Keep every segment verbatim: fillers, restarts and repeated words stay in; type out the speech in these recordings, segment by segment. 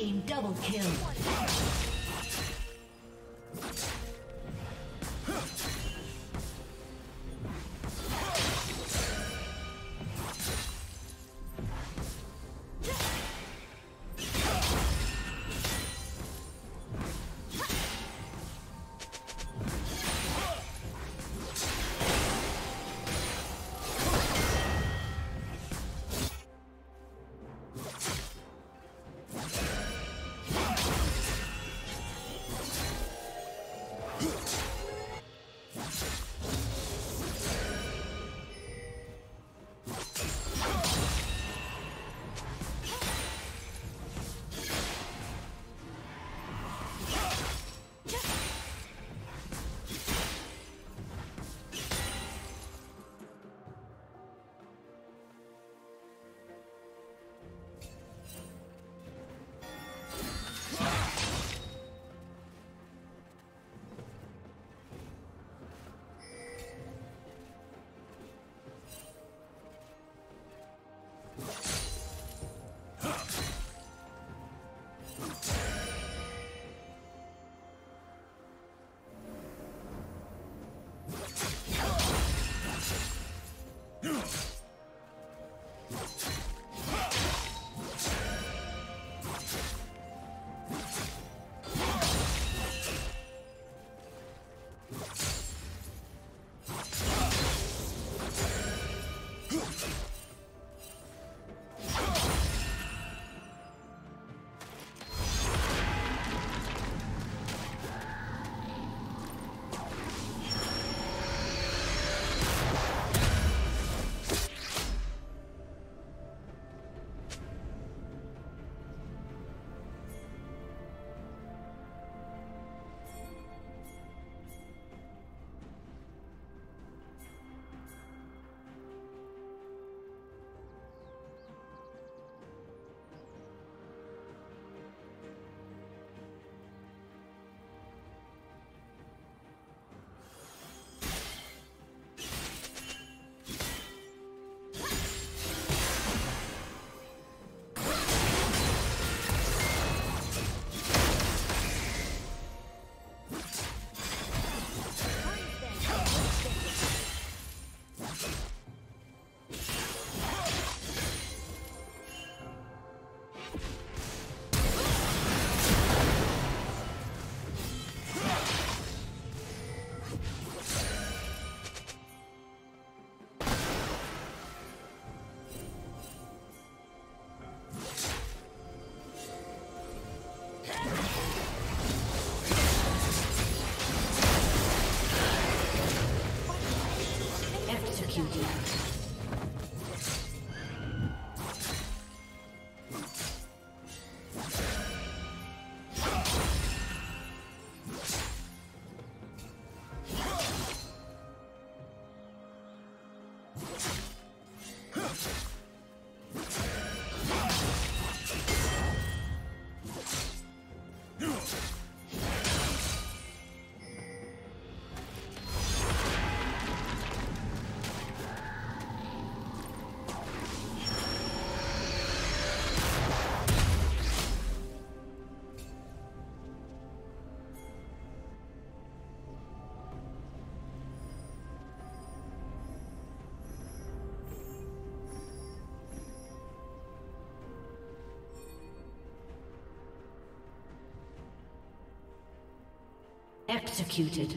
team double kill. Executed.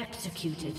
Executed.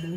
Blue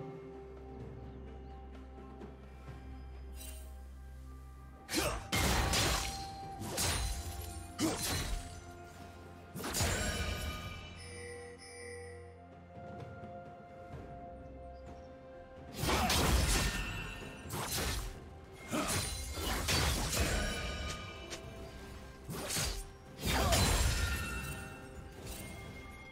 Blue team's turret has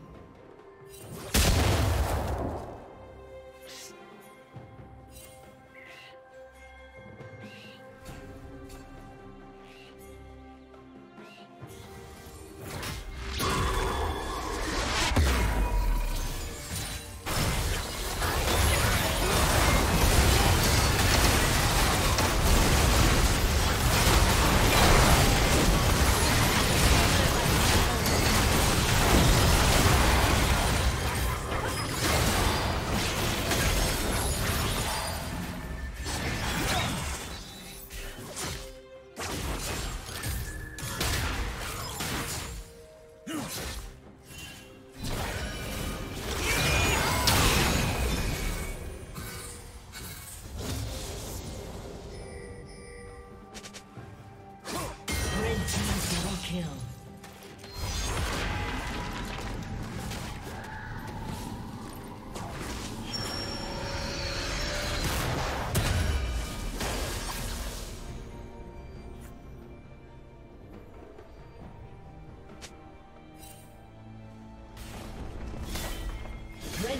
Red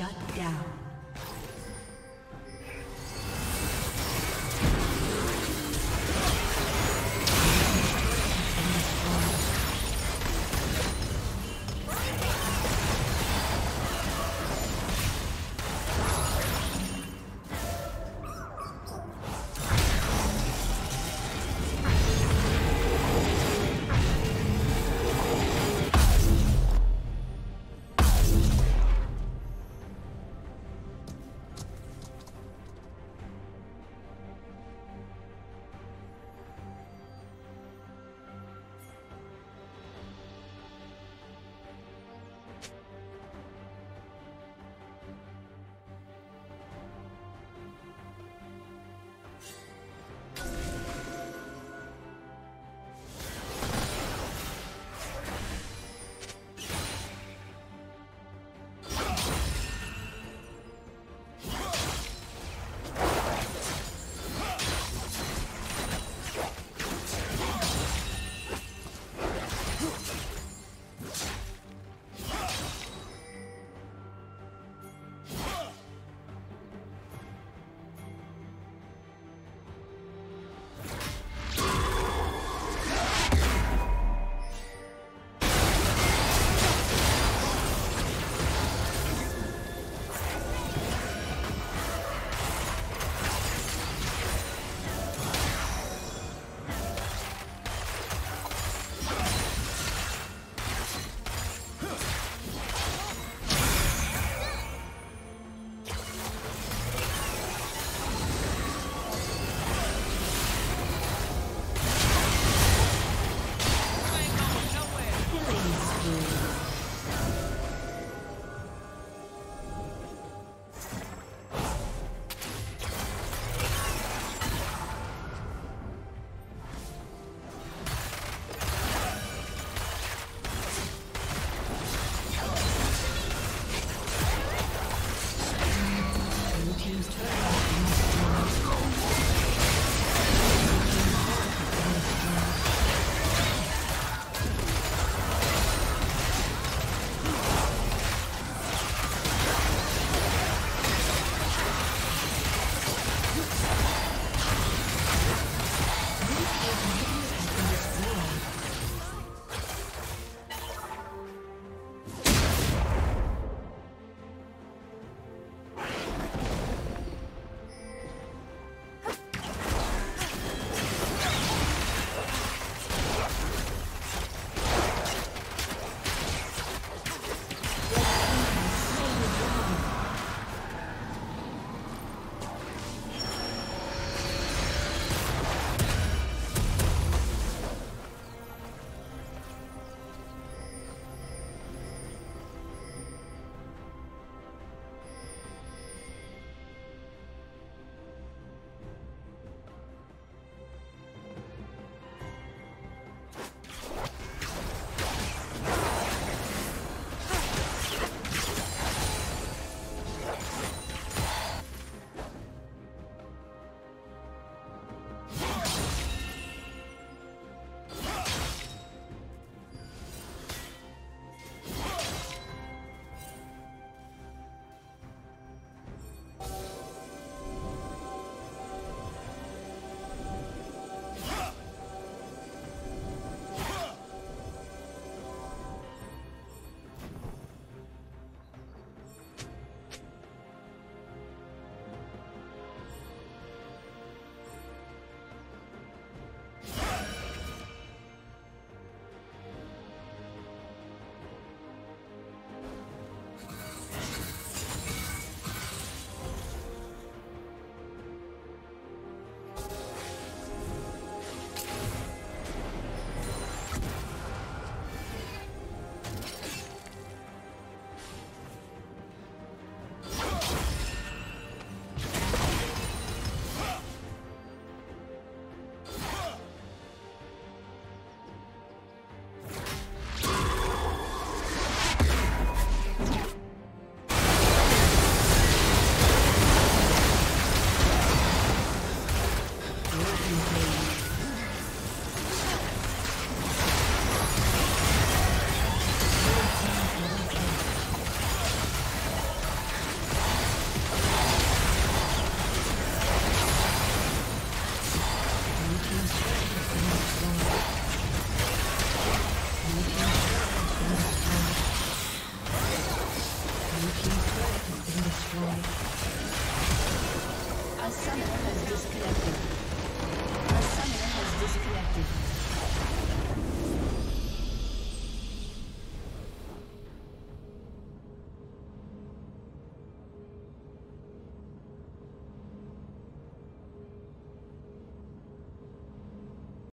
Shut down.